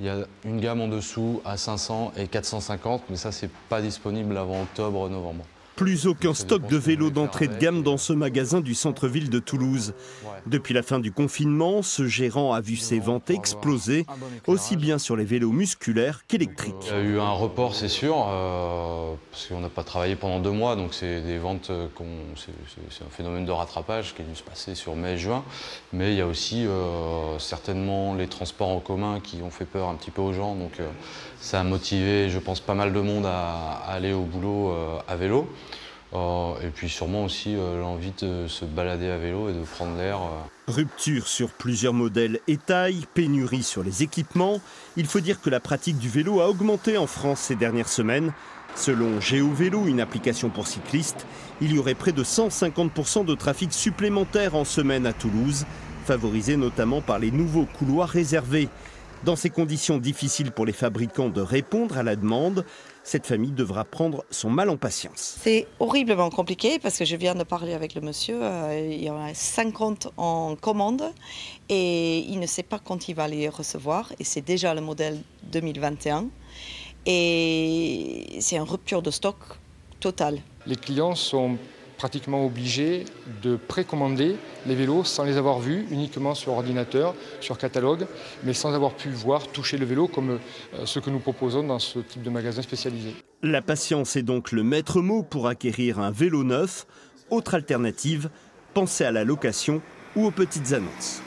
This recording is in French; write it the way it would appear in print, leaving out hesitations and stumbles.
Il y a une gamme en dessous à 500 et 450, mais ça, c'est pas disponible avant octobre-novembre. Plus aucun stock de vélos d'entrée de gamme dans ce magasin du centre-ville de Toulouse. Depuis la fin du confinement, ce gérant a vu ses ventes exploser, aussi bien sur les vélos musculaires qu'électriques. Il y a eu un report, c'est sûr, parce qu'on n'a pas travaillé pendant 2 mois, donc c'est des ventes, c'est un phénomène de rattrapage qui a dû se passer sur mai-juin. Mais il y a aussi certainement les transports en commun qui ont fait peur un petit peu aux gens, donc ça a motivé, je pense, pas mal de monde à aller au boulot à vélo. Et puis sûrement aussi l'envie de se balader à vélo et de prendre l'air. Rupture sur plusieurs modèles et tailles, pénurie sur les équipements. Il faut dire que la pratique du vélo a augmenté en France ces dernières semaines. Selon GéoVélo, une application pour cyclistes, il y aurait près de 150% de trafic supplémentaire en semaine à Toulouse, favorisé notamment par les nouveaux couloirs réservés. Dans ces conditions difficiles pour les fabricants de répondre à la demande, cette famille devra prendre son mal en patience. C'est horriblement compliqué parce que je viens de parler avec le monsieur, il y en a 50 en commande et il ne sait pas quand il va les recevoir et c'est déjà le modèle 2021 et c'est une rupture de stock totale. Les clients sont pratiquement obligés de précommander les vélos sans les avoir vus, uniquement sur ordinateur, sur catalogue, mais sans avoir pu voir, toucher le vélo comme ce que nous proposons dans ce type de magasin spécialisé. La patience est donc le maître mot pour acquérir un vélo neuf. Autre alternative, pensez à la location ou aux petites annonces.